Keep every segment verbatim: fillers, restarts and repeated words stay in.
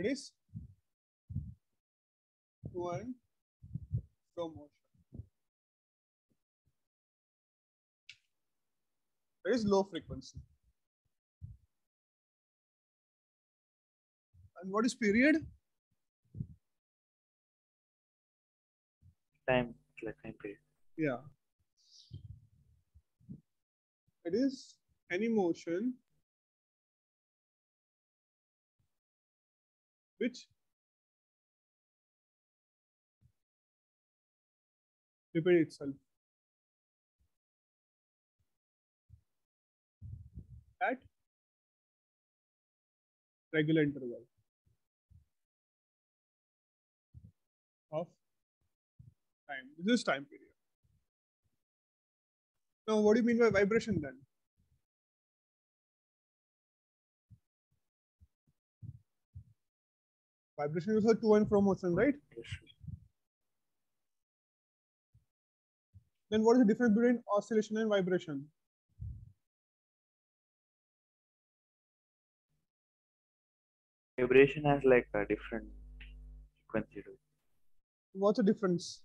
It is to and slow motion. It is low frequency. And what is period? Time, like time period. Yeah. It is any motion which repeats itself at regular interval of time. This is time period. Now, what do you mean by vibration then? Vibration is a to and fro motion, right? Then what is the difference between oscillation and vibration? Vibration has like a different frequency. What's the difference?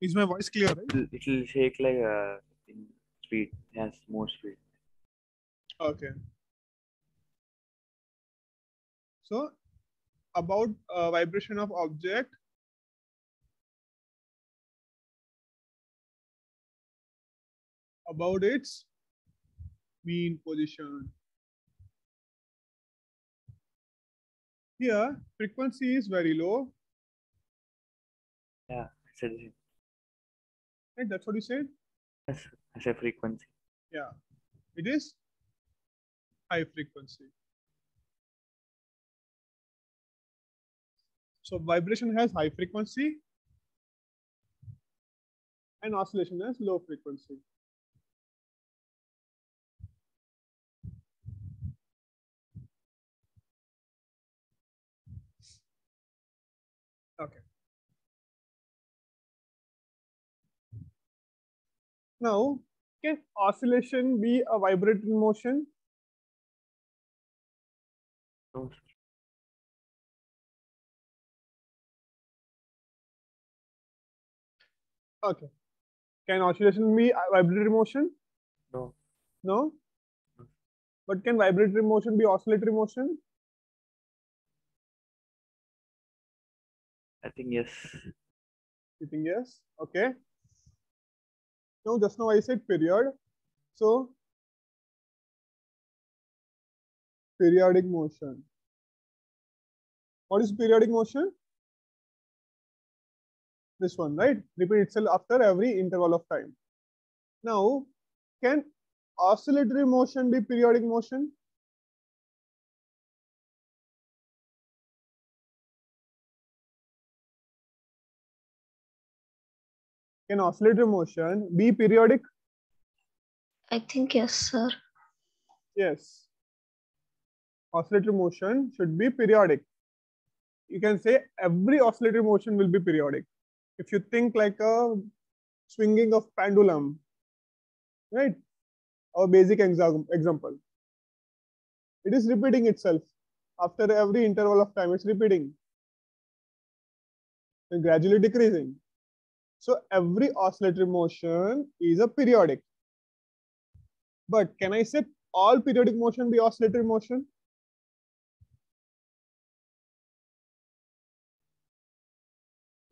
Is my voice clear? Right? It will shake like uh, in speed, it has more speed. Okay. So, about uh, vibration of object, about its mean position. Here, frequency is very low. Yeah, I said it. Right, that's what you said? Yes, I said frequency. Yeah, it is high frequency. So vibration has high frequency and oscillation has low frequency. Okay. Now, can oscillation be a vibrating motion? No. Okay. Can oscillation be a vibratory motion? No. No? No. But can vibratory motion be oscillatory motion? I think yes. You think yes? Okay. No, just now I said period. So, periodic motion. What is periodic motion? This one, right? Repeat itself after every interval of time. Now, can oscillatory motion be periodic motion? Can oscillatory motion be periodic? I think yes, sir. Yes. Oscillatory motion should be periodic. You can say every oscillatory motion will be periodic. If you think like a swinging of pendulum, right? Our basic example. It is repeating itself. After every interval of time, it's repeating and gradually decreasing. So every oscillatory motion is a periodic. But can I say all periodic motion be oscillatory motion?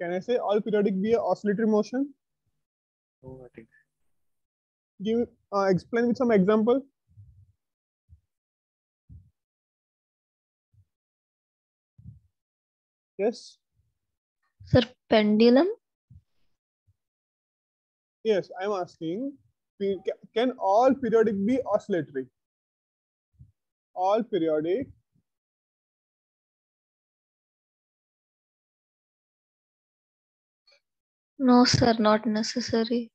Can I say all periodic be an oscillatory motion? Oh, I think. Give uh, explain with some example. Yes. Sir, pendulum. Yes, I am asking. Can all periodic be oscillatory? All periodic. No, sir, not necessary.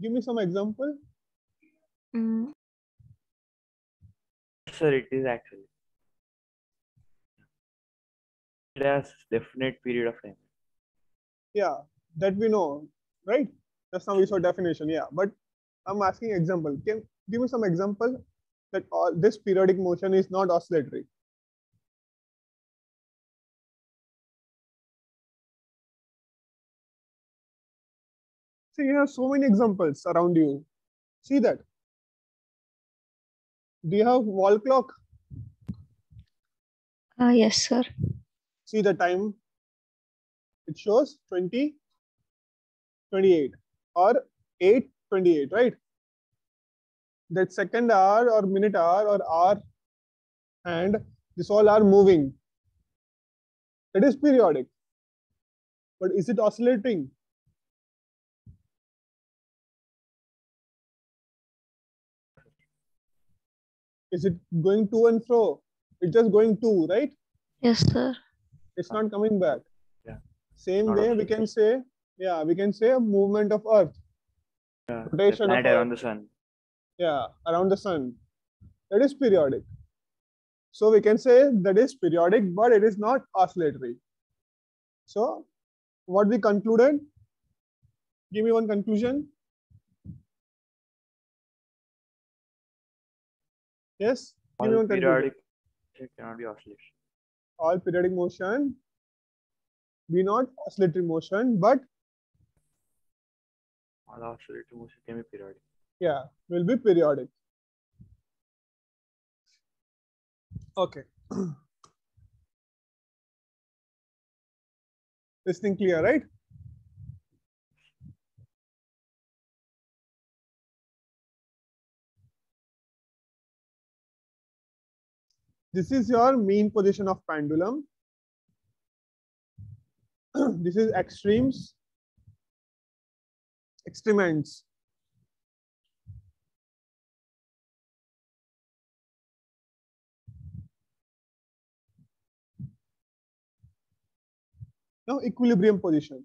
Give me some example. Mm. Sir, it is actually. It has definite period of time. Yeah, that we know, right? That's now we saw definition, yeah. But I'm asking example. Can give me some example that all, this periodic motion is not oscillatory. See, you have so many examples around you. See that. Do you have wall clock? Uh, yes, sir. See the time. It shows twenty twenty-eight or eight twenty-eight, right? That second hour or minute hour or hour and this all are moving. It is periodic. But is it oscillating? Is it going to and fro? It's just going to, right? Yes, sir. It's not coming back. Yeah. Same way we can say, yeah, we can say a movement of Earth. Yeah. Rotation of Earth. Around the sun. Yeah, around the sun. That is periodic. So we can say that is periodic, but it is not oscillatory. So what we concluded? Give me one conclusion. Yes? All periodic motion cannot be oscillation. All periodic motion be not oscillatory motion, but all oscillatory motion can be periodic. Yeah, will be periodic. Okay. This thing clear, right? This is your mean position of pendulum. This is extremes, extreme ends. Now equilibrium position.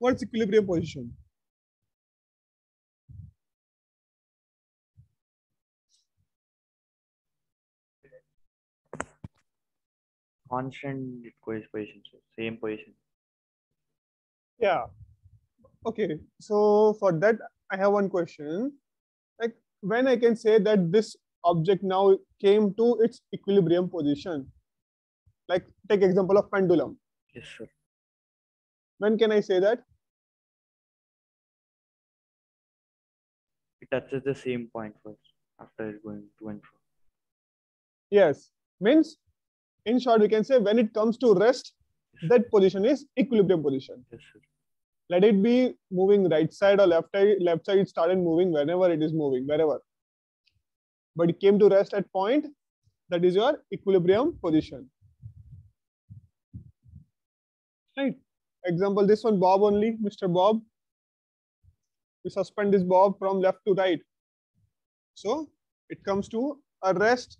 What's equilibrium position? Constant position, same position. Yeah. Okay. So for that, I have one question. Like when I can say that this object now came to its equilibrium position? Like take example of pendulum. Yes, sir. When can I say that? It touches the same point first after it's going to and fro. Yes. Means, in short, we can say when it comes to rest, yes, that position is equilibrium position. Yes, sir. Let it be moving right side or left side. Left side, it started moving whenever it is moving, wherever. But it came to rest at point. That is your equilibrium position. Right. Example, this one, Bob only, Mister Bob. We suspend this Bob from left to right. So it comes to a rest.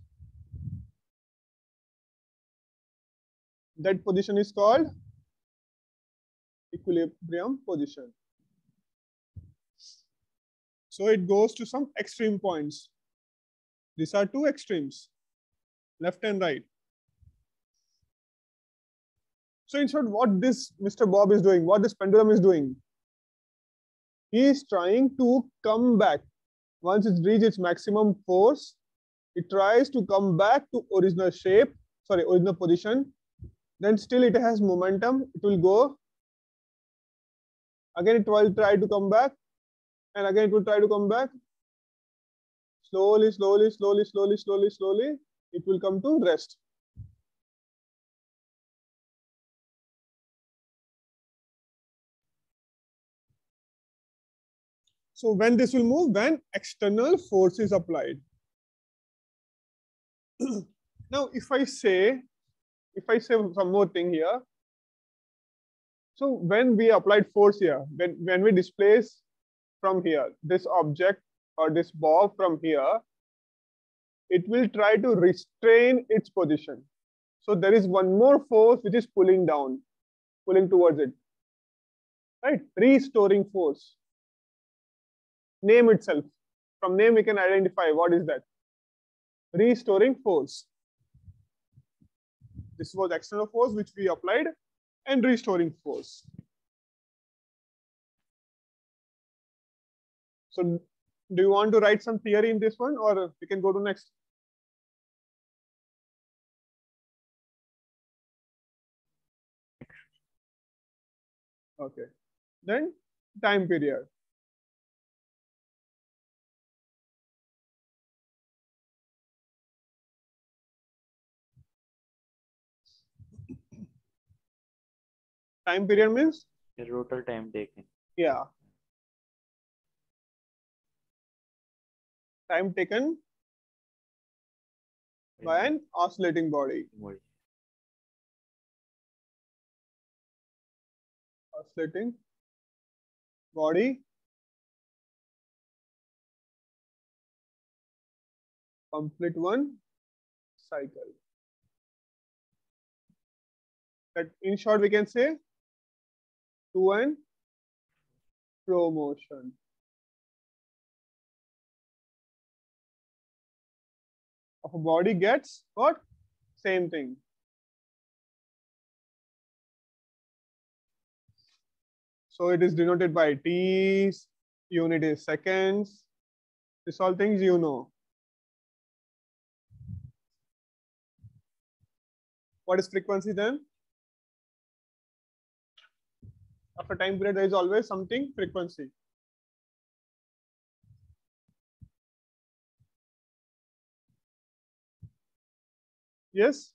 That position is called equilibrium position. So it goes to some extreme points. These are two extremes, left and right. So in short, what this Mister Bob is doing, what this pendulum is doing, he is trying to come back. Once it reaches its maximum force, it tries to come back to original shape, sorry, original position. Then still it has momentum. It will go. Again, it will try to come back. And again, it will try to come back. Slowly, slowly, slowly, slowly, slowly, slowly, it will come to rest. So when this will move, when external force is applied. Now, if I say, if I say some more thing here. So when we applied force here, when, when we displace from here, this object or this bob from here, it will try to restrain its position. So there is one more force which is pulling down, pulling towards it, right? Restoring force. Name itself. From name we can identify what is that. Restoring force. This was external force which we applied and restoring force. So do you want to write some theory in this one, or we can go to next? Okay, then time period. Time period means the total time taken. Yeah. Time taken by an oscillating body. body. Oscillating body complete one cycle. But in short, we can say to and fro motion. Of a body gets what? Same thing. So it is denoted by T, unit is seconds. These all things you know. What is frequency then? After time period, there is always something frequency. Yes?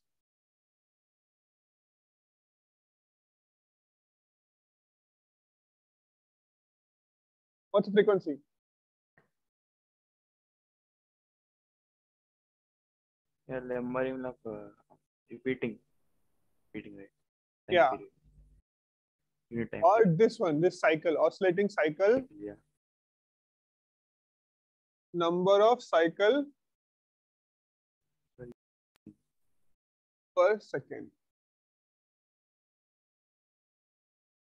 What's the frequency? Yeah, lambda of repeating. Repeating, right? Time yeah. Period. Or this one, this cycle, oscillating cycle, yeah. Number of cycle per second.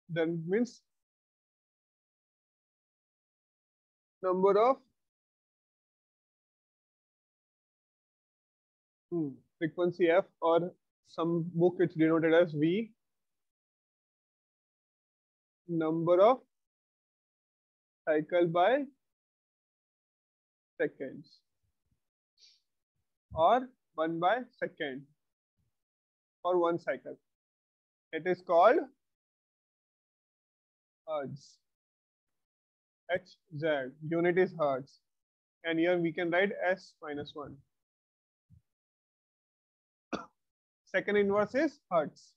That means number of hmm, frequency F, or some book it's denoted as V. Number of cycle by seconds, or one by second, or one cycle. It is called hertz. H Z, unit is hertz, and here we can write S minus one. Second inverse is hertz.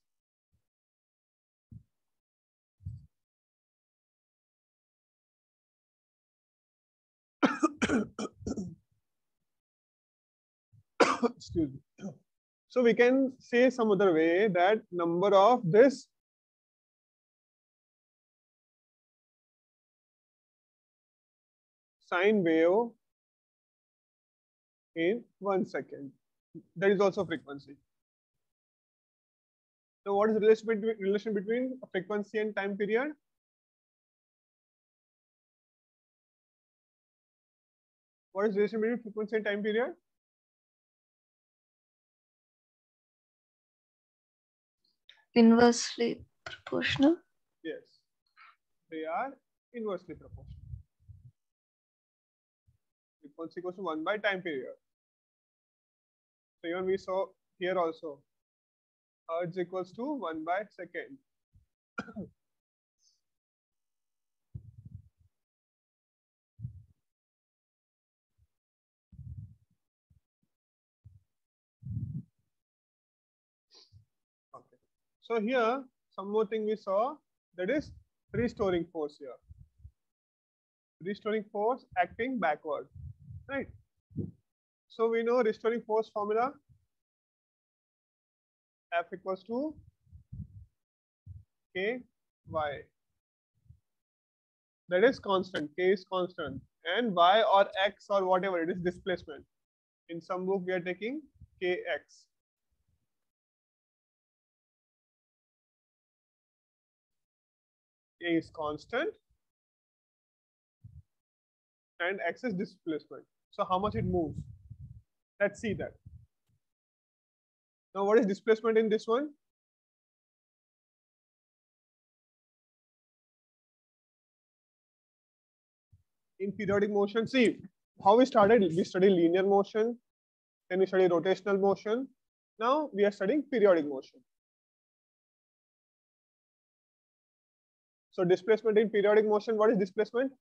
Excuse me. So we can say some other way that number of this sine wave in one second. That is also frequency. So what is the relation between, relation between frequency and time period? What is the relation between frequency and time period? Inversely proportional. Yes, they are inversely proportional. Frequency equals to one by time period. So even we saw here also, hertz equals to one by second. So here, some more thing we saw, that is restoring force here. Restoring force acting backward, right? So we know restoring force formula, F equals to K Y. That is constant, K is constant, and Y or X or whatever, it is displacement. In some book, we are taking K X. A is constant and X is displacement. So how much it moves? Let's see that. Now what is displacement in this one? In periodic motion, see how we started, we studied linear motion, then we studied rotational motion. Now we are studying periodic motion. So displacement in periodic motion, what is displacement?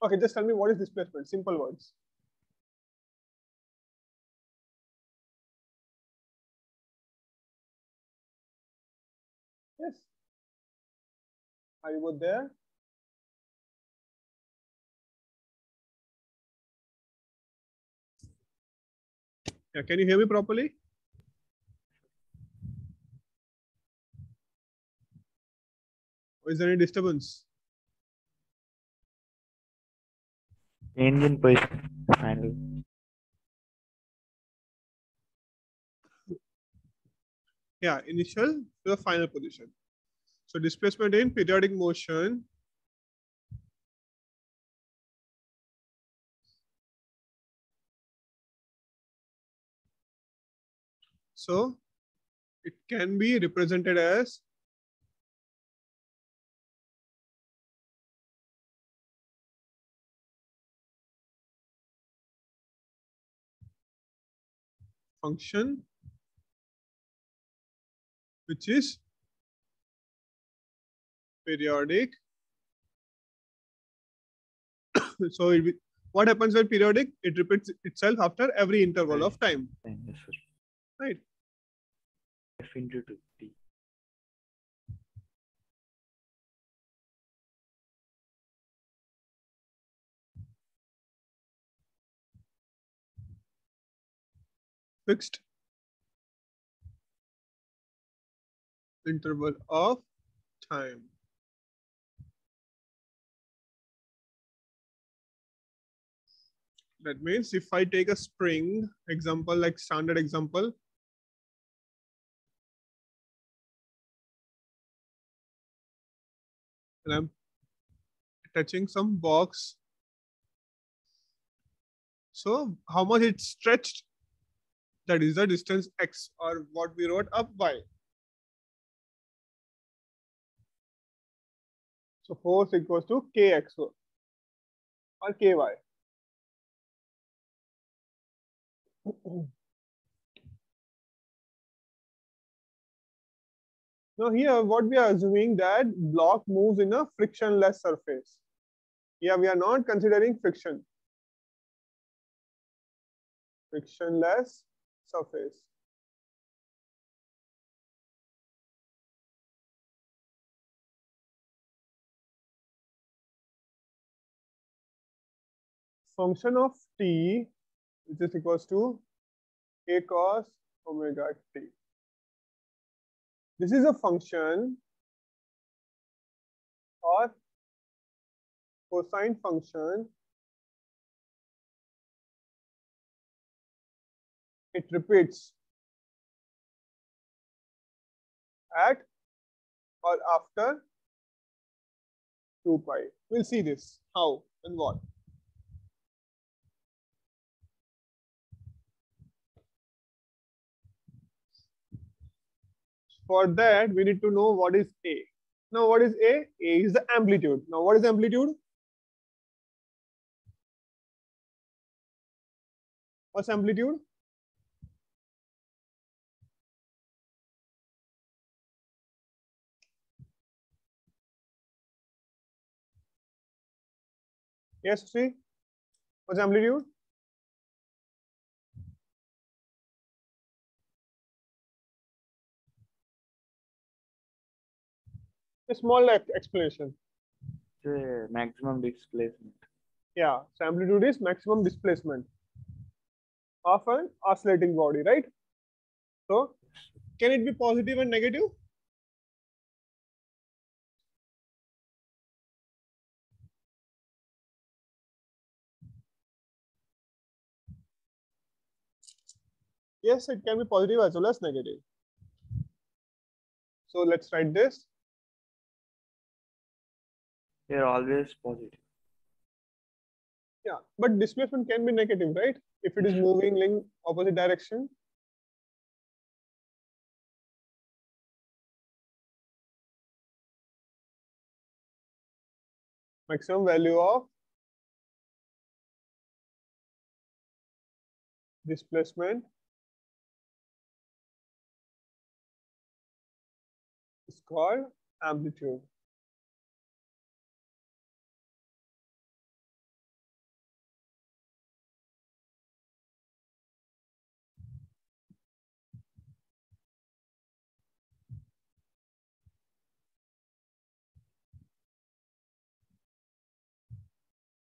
Okay, just tell me what is displacement, simple words. Yes. Are you both there? Yeah, can you hear me properly? Or is there any disturbance? Change in position. Finally. Yeah, initial to the final position. So displacement in periodic motion . So it can be represented as function which is periodic. So it, what happens when periodic? It repeats itself after every interval of time. Right. F into T. Fixed interval of time. That means if I take a spring example, like standard example, and I'm touching some box. So how much it's stretched? That is the distance x, or what we wrote up y. So force equals to kx or ky. Now here what we are assuming that block moves in a frictionless surface. Yeah, we are not considering friction. Frictionless surface. Function of t, which is equals to a cos omega t. This is a function or cosine function. It repeats at or after two pi. We'll see this, how and what. For that, we need to know what is A. Now, what is A? A is the amplitude. Now, what is amplitude? What's amplitude? Yes, see? What's amplitude? A small explanation. The maximum displacement. Yeah, so amplitude is maximum displacement of an oscillating body, right? So, can it be positive and negative? Yes, it can be positive as well as negative. So, let's write this. they are always positive. Yeah, but displacement can be negative, right? If it is moving in opposite direction. Maximum value of displacement is called amplitude.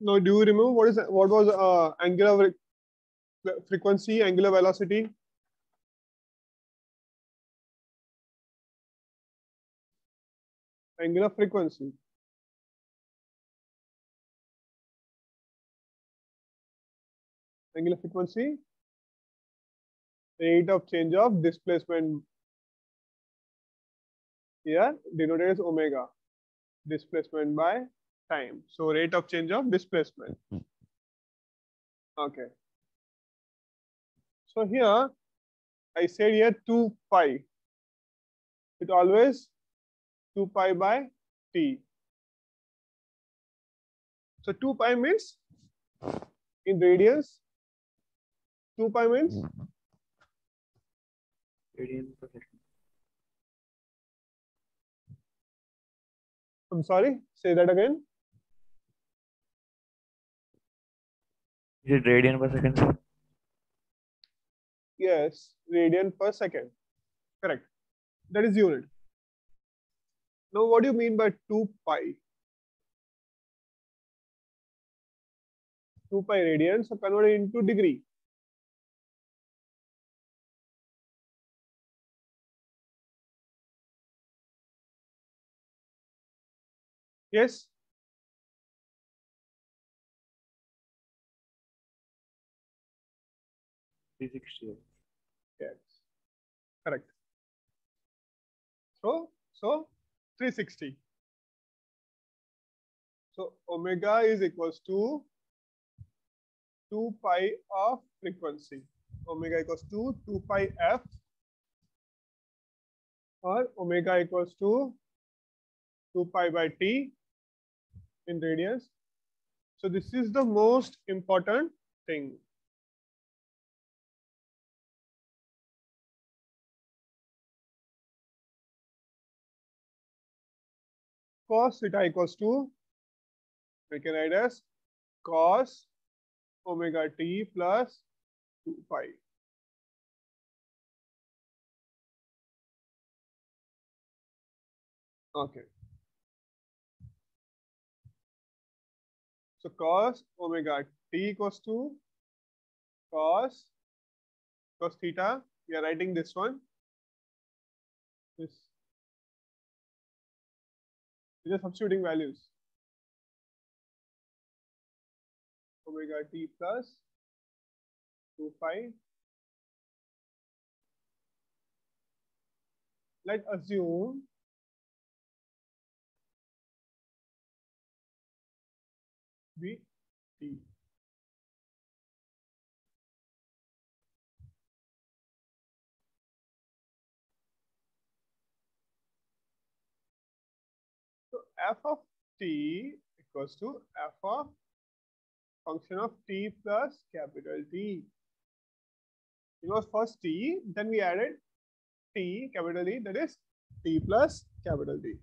Now, do you remember what is what was uh, angular frequency, angular velocity? Angular frequency. Angular frequency. Rate of change of displacement. Here denoted as omega. Displacement by time. So rate of change of displacement. Okay. So here I said here two pi. It always two pi by t. So two pi means in radians. two pi means radians per second. I'm sorry, say that again. Is it radian per second? Yes, radian per second. Correct. That is unit. Now, what do you mean by two pi? two pi radian, so convert it into degree. Yes? three sixty. Yes, correct. So, so three sixty. So omega is equals to two pi of frequency. Omega equals to two pi f, or omega equals to two pi by t in radians. So this is the most important thing. Cos theta equals to, we can write as cos omega t plus two pi. Okay. So cos omega t equals to cos cos theta. We are writing this one. This. We are substituting values. Omega t plus two pi. Let's assume B T. So f of t equals to f of function of t plus capital T. It was first t, then we added t capital T, that is t plus capital T.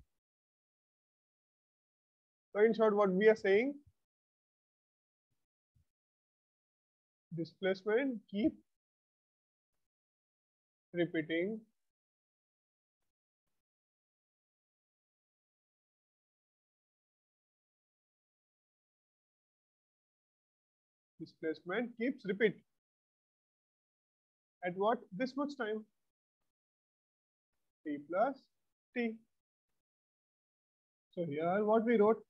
So in short, what we are saying, displacement keep repeating displacement keeps repeat at what this much time, t plus t. So here what we wrote,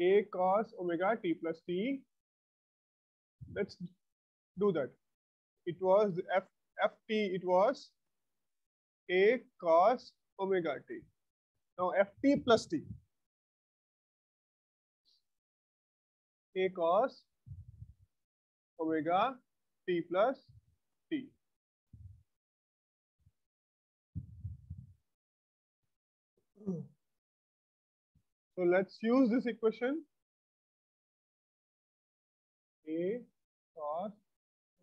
a cos omega t plus t. Let's do that. It was f ft. It was a cos omega t. Now ft plus t. A cos omega t plus t. So let's use this equation. A cos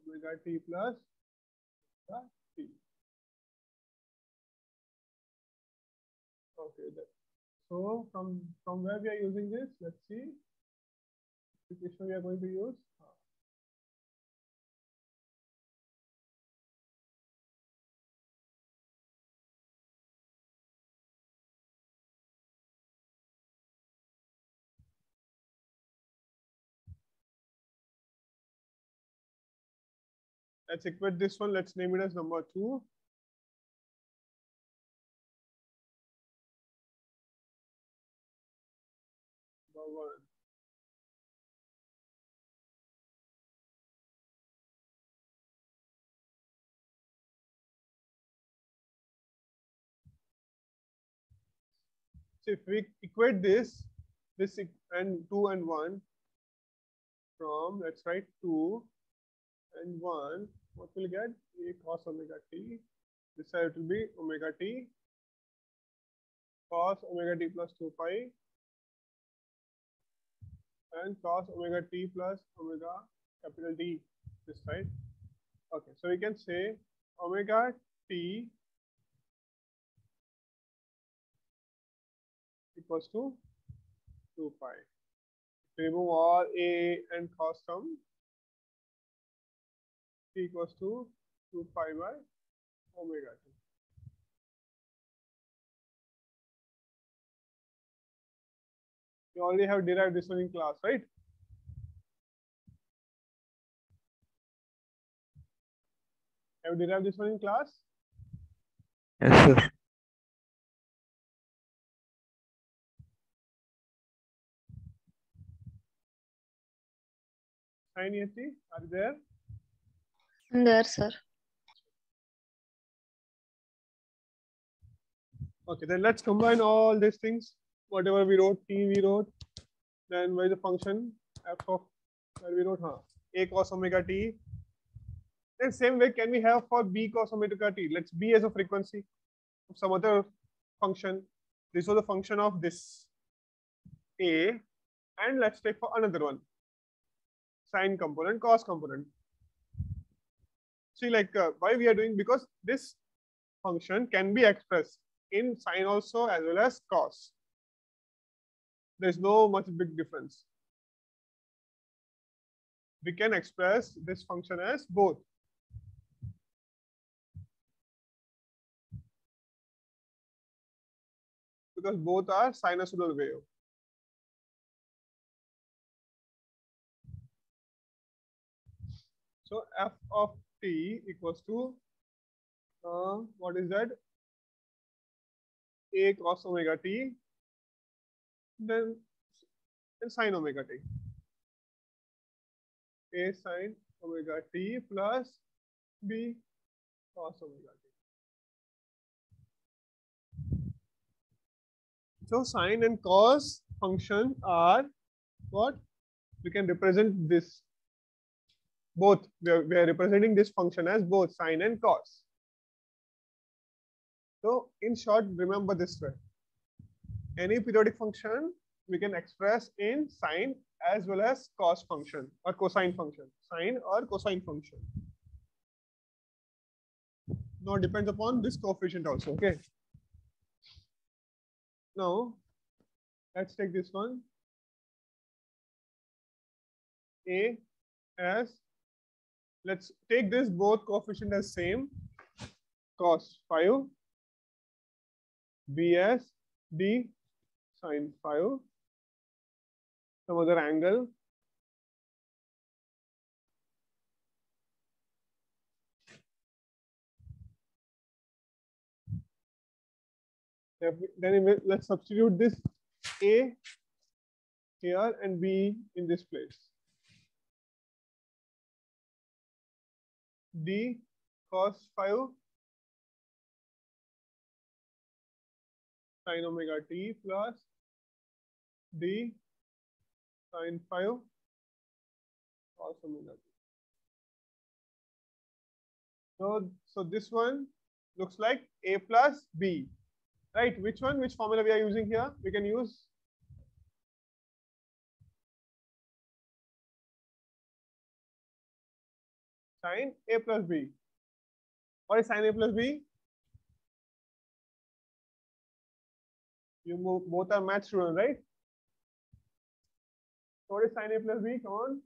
omega t plus t. Okay, that. So from from where we are using this, let's see. Equation we are going to use. Let's equate this one. Let's name it as number two. Number one. So if we equate this, this and two and one from, let's write two and one. What we'll get? A cos omega t. This side it will be omega t cos omega t plus two pi and cos omega t plus omega capital D this side. Okay, so we can say omega t equals to two pi. Remove all a and cos term. T equals to two pi by omega t. You already have derived this one in class, right? Have you derived this one in class? Yes, sir. Hi, Niyati, are you there? There, sir. Okay, then let's combine all these things. Whatever we wrote, t we wrote. Then by the function f of where we wrote huh, a cos omega t. Then same way can we have for b cos omega t? Let's b as a frequency of some other function. This was the function of this a, and let's take for another one. Sine component, cos compononent. See, like uh, why we are doing, because this function can be expressed in sine also as well as cos. There's no much big difference. We can express this function as both. Because both are sinusoidal wave. So f of t equals to uh, what is that? A cos omega t, then and sine omega t. A sine omega t plus b cos omega t. So sine and cos function are what? We can represent this. Both, we are, we are representing this function as both sine and cos. So in short, remember this way. Any periodic function we can express in sine as well as cos function or cosine function, sine or cosine function. Now it depends upon this coefficient also, okay. Now let's take this one. A as Let's take this both coefficient as same, cos five, b as d sine five, some other angle, then let's substitute this a here and b in this place. D cos five sine omega t plus d sine five or similar. So, so this one looks like A plus B, right? Which one, which formula we are using here? We can use sine A plus B. What is sine A plus B? You move, both are matched students, right? So what is sine A plus B? Come on.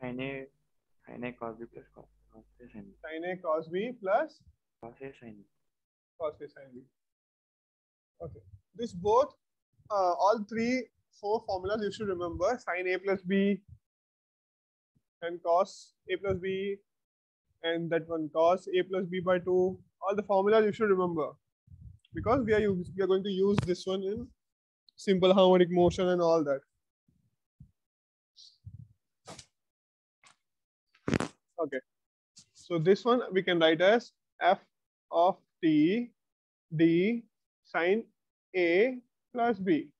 Sine A, sine A cos B plus cos A sin B. Sine A cos B plus cos A sin B. Cos A sin B. Okay. This both, uh, all three, four formulas you should remember. Sine A plus B and cos A plus B and that one cos A plus B by two. All the formulas you should remember, because we are use, we are going to use this one in simple harmonic motion and all that. Okay, so this one we can write as f of t d sine a plus b,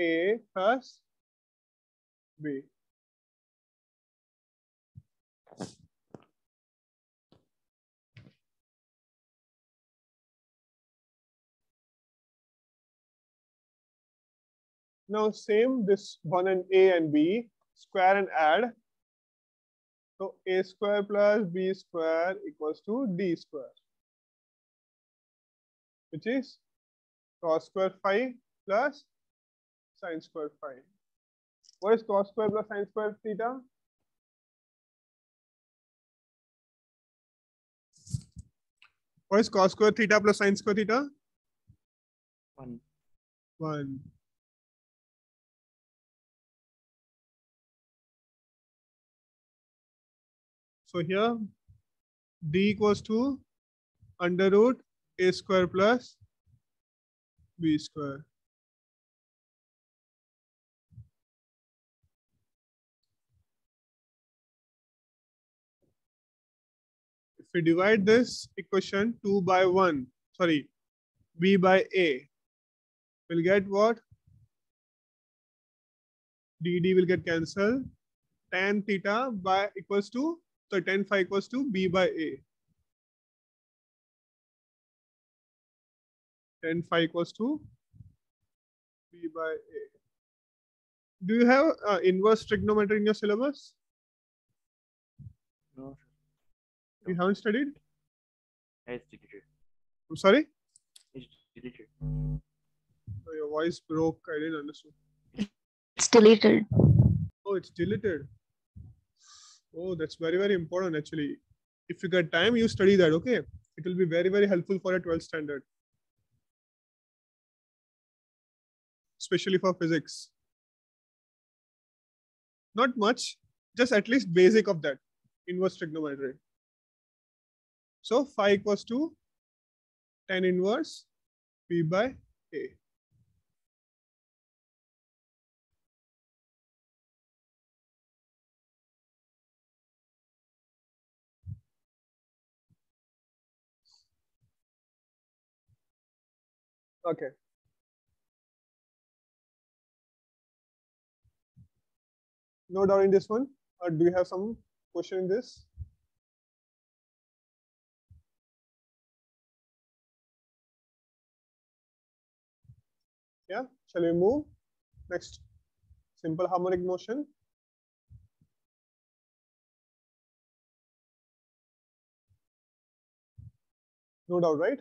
a plus b. Now same, this one and a and b, square and add. So a square plus b square equals to d square, which is cos square phi plus sine square phi. What is cos square plus sine square theta? What is cos square theta plus sine square theta? One. One. So here, d equals to under root a square plus b square. If we divide this equation two by one, sorry, b by a, we'll get what? D d will get cancelled. Tan theta by equals to, so tan phi equals to b by a. Tan phi equals to b by a. Do you have uh, inverse trigonometry in your syllabus? No. You haven't studied? It's deleted. I'm sorry? It's deleted. Oh, your voice broke. I didn't understand. It's deleted. Oh, it's deleted. Oh, that's very, very important actually. If you get time, you study that, okay? It will be very, very helpful for a twelfth standard. Especially for physics. Not much, just at least basic of that, inverse trigonometry. So phi equals to tan inverse p by a. Okay. No doubt in this one, or do you have some question in this? Yeah, shall we move? Next, simple harmonic motion. No doubt, right?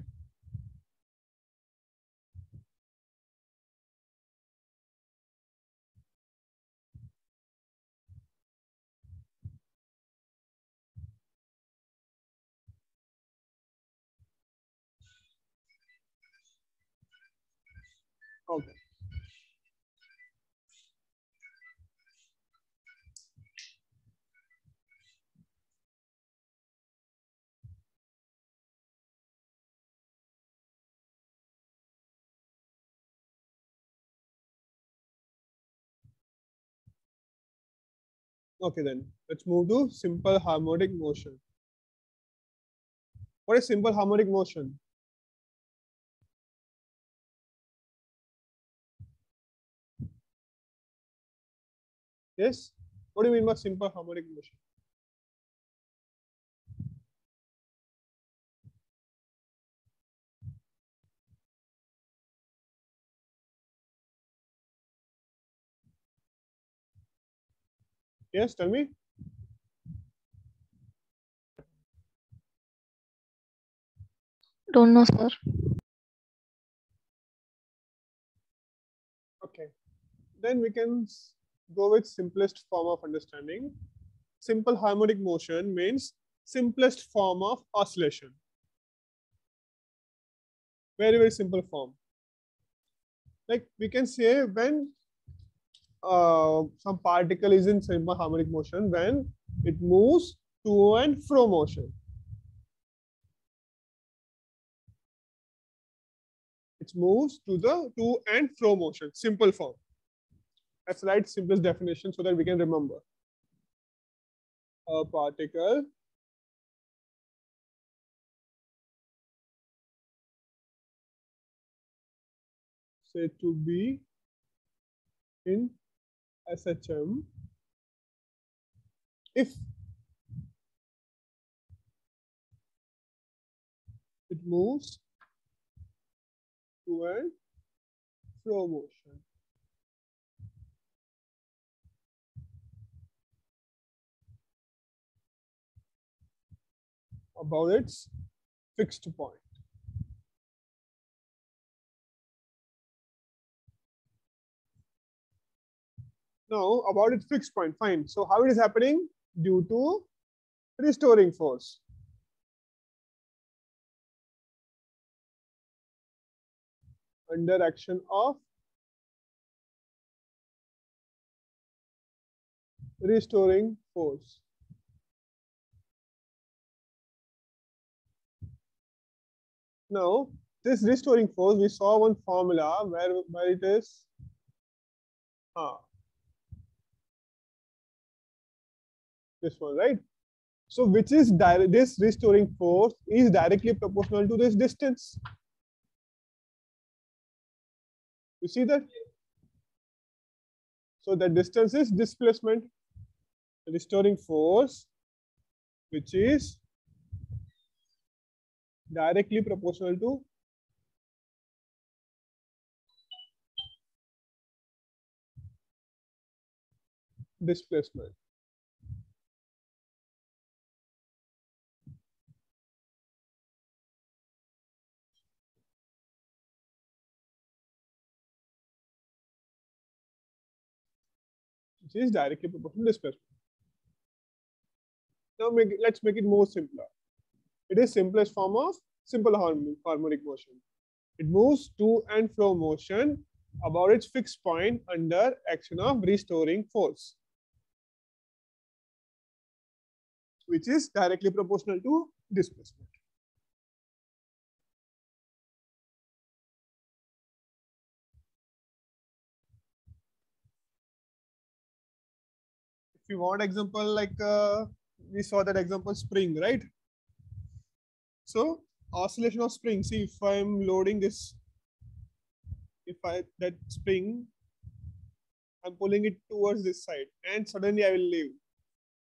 Okay. Okay, then let's move to simple harmonic motion. What is simple harmonic motion? Yes? What do you mean by simple harmonic motion? Yes, tell me. Don't know, sir. Okay. Then we can go with simplest form of understanding. Simple harmonic motion means simplest form of oscillation. Very, very simple form. Like we can say when Uh, some particle is in simple harmonic motion when it moves to and fro motion. It moves to the to and fro motion, simple form. That's right, simplest definition so that we can remember. A particle said to be in S H M if it moves to and fro motion. About its fixed point. Now, about its fixed point, fine. So, how it is happening? Due to restoring force. Under action of restoring force. Now, this restoring force, we saw one formula where, where it is. Ah, this one, right? So which is this restoring force is directly proportional to this distance. You see that? So the distance is displacement. Restoring force, which is directly proportional to displacement. Is directly proportional to displacement. Now make it, let's make it more simpler. It is simplest form of simple harmonic motion. It moves to and fro motion about its fixed point under action of restoring force, which is directly proportional to displacement. We want example like uh, we saw that example spring, right? So oscillation of spring. See, if I'm loading this, if I that spring, I'm pulling it towards this side, and suddenly I will leave.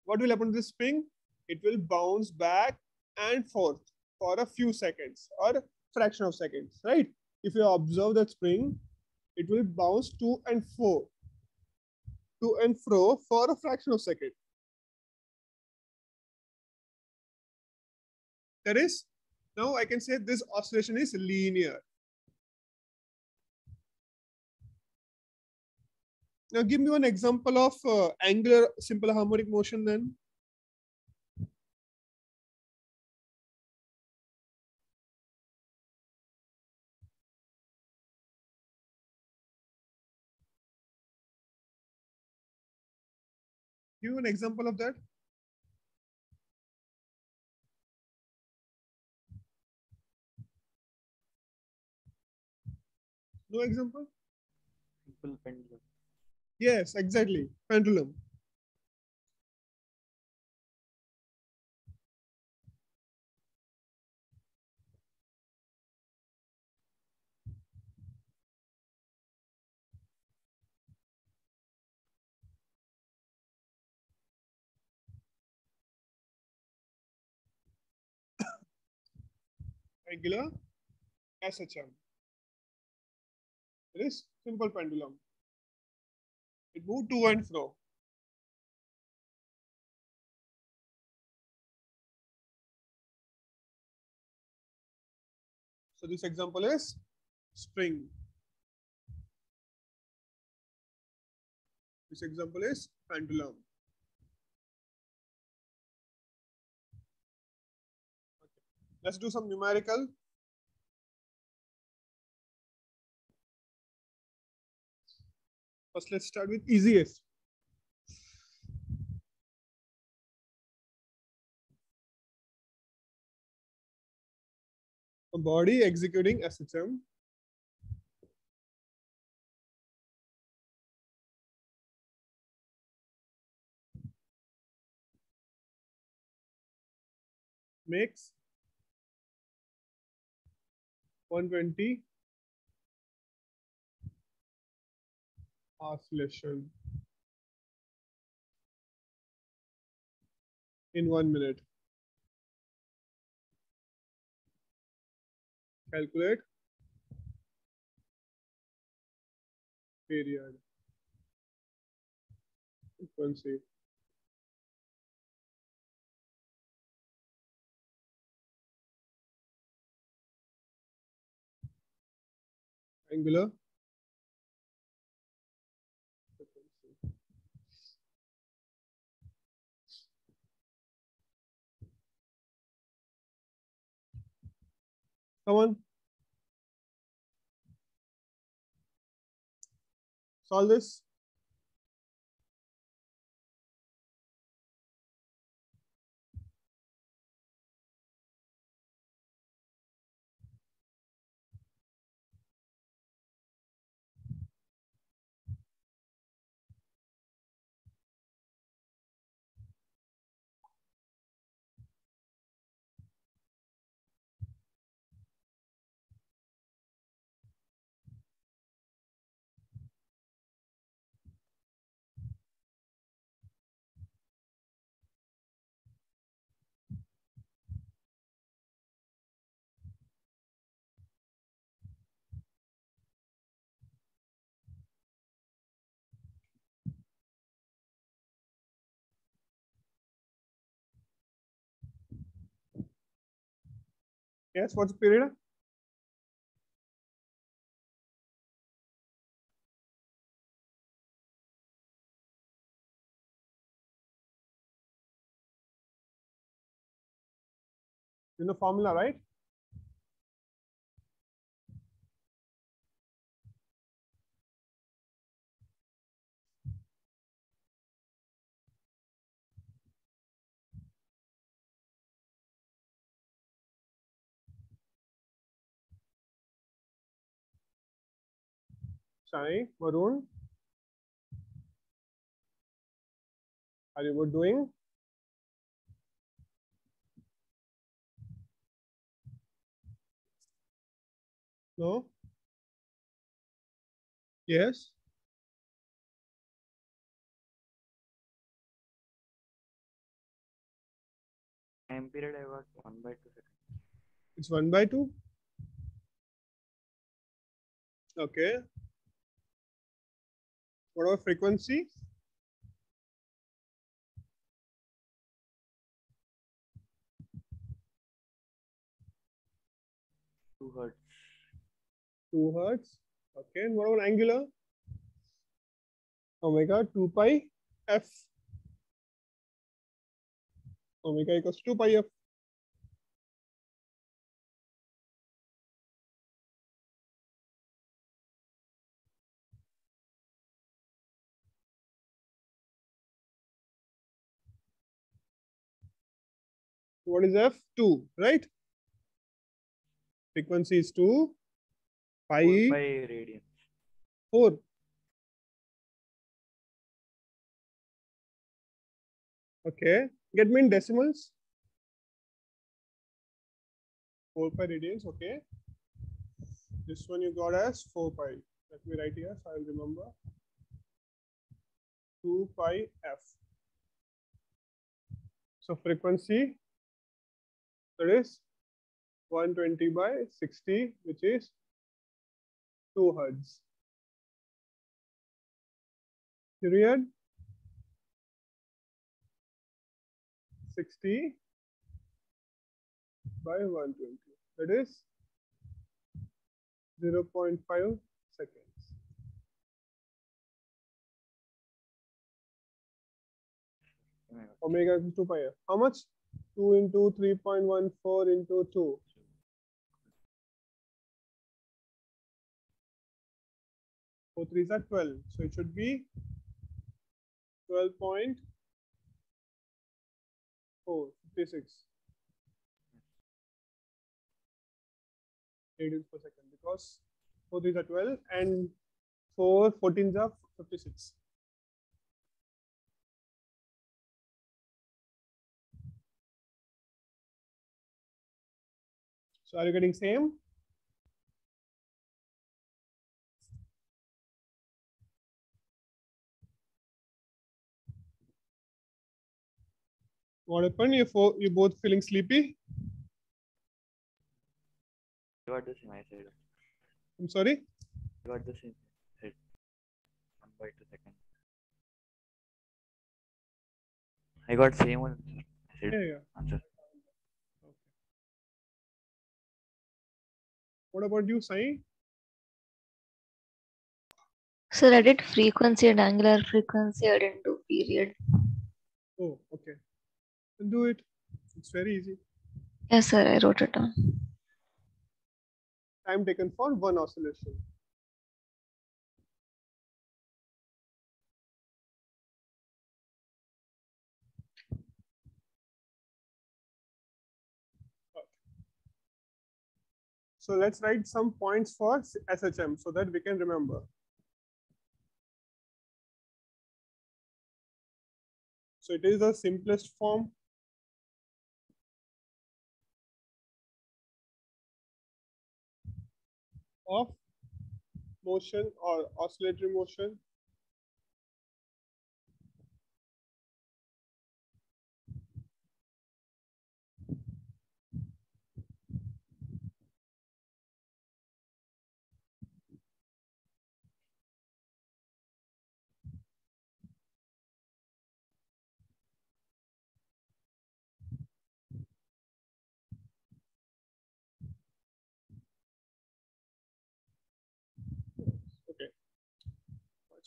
What will happen to this spring? It will bounce back and forth for a few seconds or fraction of seconds, right? If you observe that spring, it will bounce to and fro. to and fro for a fraction of a second. That is, now I can say this oscillation is linear. Now give me one example of uh, angular simple harmonic motion then. Give you an example of that. No example? Simple pendulum. Yes, exactly. Pendulum. regular S H M. It is simple pendulum. It moved to and fro. So this example is spring. This example is pendulum. Okay. Let's do some numerical. First, let's start with easiest. A body executing S H M. Makes one hundred twenty oscillation in one minute. Calculate period, frequency. Angular. Come on. Solve this. Yes, what's the period? You know formula, right? Sai, Varun, are you good doing? No? Yes? Time period I was one by two. It's one by two? Okay. What about frequency? Two hertz. Two hertz. Okay. And what about angular? Omega two pi f. Omega equals two pi f. What is F? two, right? Frequency is two. Pi. four pi radian. four. Okay. Get me in decimals. four pi radians. Okay. This one you got as four pi. Let me write here so I will remember. two pi F. So frequency. That is one twenty by sixty, which is two hertz. Period sixty by one twenty, that is zero point five seconds. Omega is two pi f. How much? two into three point one four into two. four threes are twelve. So it should be twelve point four five six radians per second, because four threes are twelve and four fourteens are fifty-six. So are you getting same? What happened? You for you both feeling sleepy? You got the same. I said. I'm sorry. You got the same. Said. One by two seconds. I got same one. I said. Yeah, yeah. Answer. What about you, Sai? Sir, I did frequency and angular frequency. I didn't do period. Oh, okay. Then do it. It's very easy. Yes, sir. I wrote it down. Time taken for one oscillation. So let's write some points for S H M so that we can remember. So it is the simplest form. Of motion or oscillatory motion.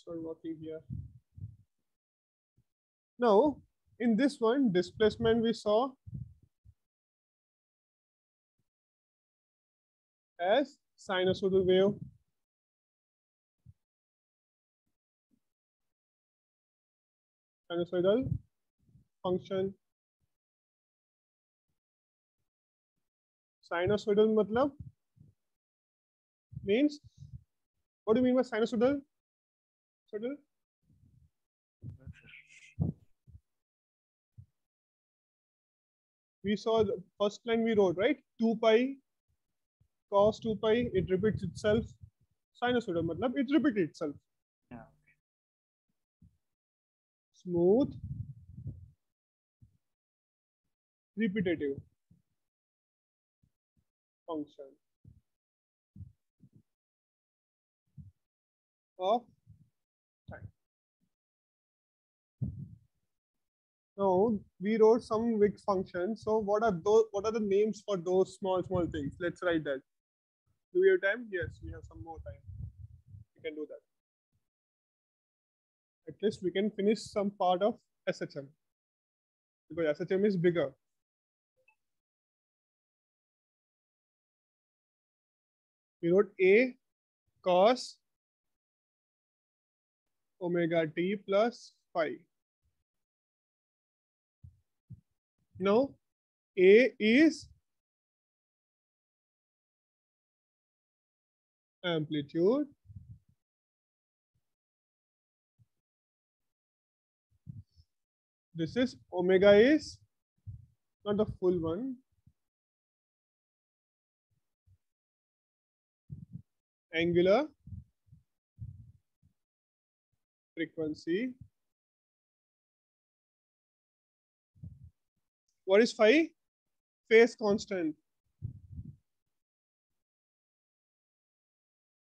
Not working here. Now, in this one, displacement we saw as sinusoidal wave. Sinusoidal function. Sinusoidal matlab means, what do you mean by sinusoidal? We saw the first line we wrote, right? two pi cos two pi, it repeats itself. Sinusoidal matlab it repeats itself. Yeah. Smooth, repetitive function of. Now we wrote some big functions. So what are those? What are the names for those small small things? Let's write that. Do we have time? Yes, we have some more time. We can do that. At least we can finish some part of S H M because S H M is bigger. We wrote A cos omega t plus phi. Now, A is amplitude, this is omega is not the full one, angular frequency. What is phi? Phase constant.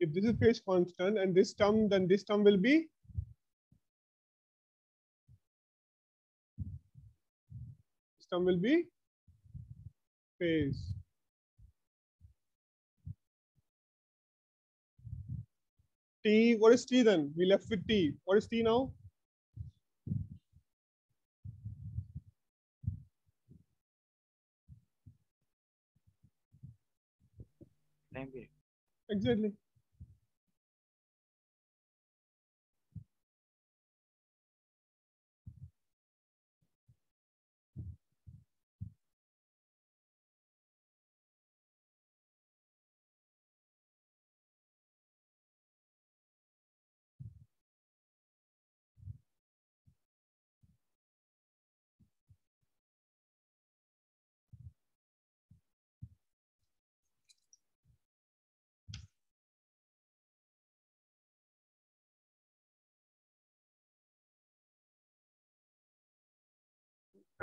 if this is phase constant and this term, then this term will be this term will be phase. T, what is T then? We left with T. What is T now? Time period. Exactly.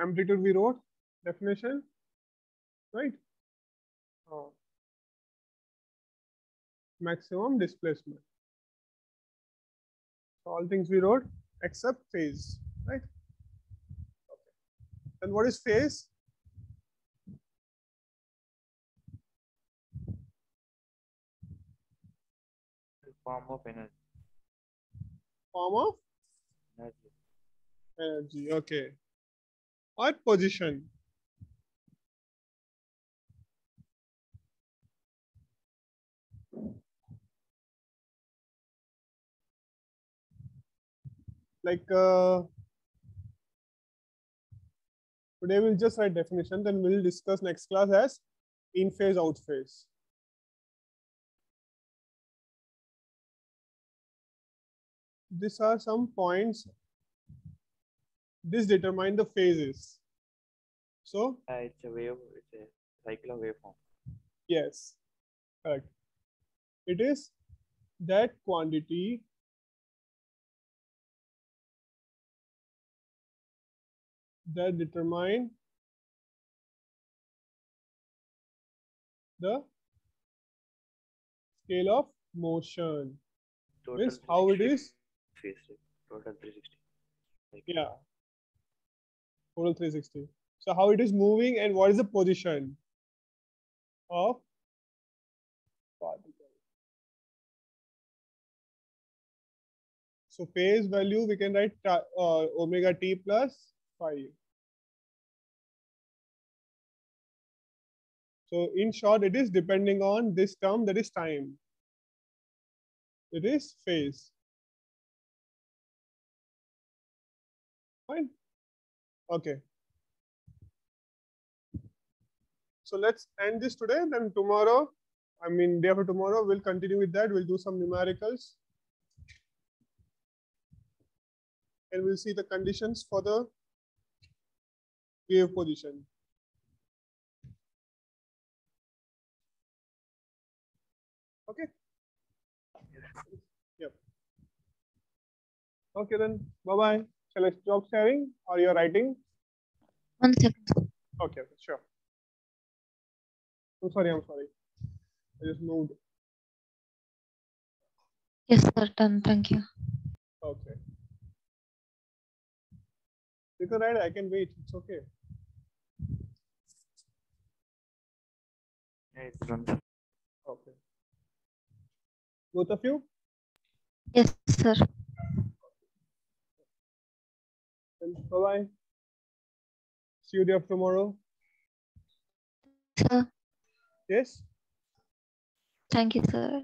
Amplitude we wrote, definition, right? Oh. Maximum displacement. So all things we wrote except phase, right? Okay. And what is phase? Form of energy. Form of energy. Energy. Okay. Or position. Like uh, today we'll just write definition, then we'll discuss next class as in phase, out phase. These are some points. This determines the phases. So uh, it's a wave, it's a cycle of waveform. Yes, correct. It is that quantity that determines the scale of motion. Total means how it is. Phase total three sixty. Like yeah. Total three sixty. So how it is moving and what is the position of particle. So phase value we can write uh, omega t plus phi. So in short, it is depending on this term, that is time. It is phase. Fine. Okay. So let's end this today. Then tomorrow, I mean, day after tomorrow, we'll continue with that. We'll do some numericals. And we'll see the conditions for the wave position. Okay. Yep. Okay, then. Bye-bye. Shall I stop sharing or you're writing? One second. Okay, sure. I'm sorry, I'm sorry. I just moved. Yes, sir, done. Thank you. Okay. You can write, I can wait. It's okay. Yeah, it's done. Okay. Both of you? Yes, sir. Bye-bye. See you day of tomorrow. Sir. Yes. Thank you, sir.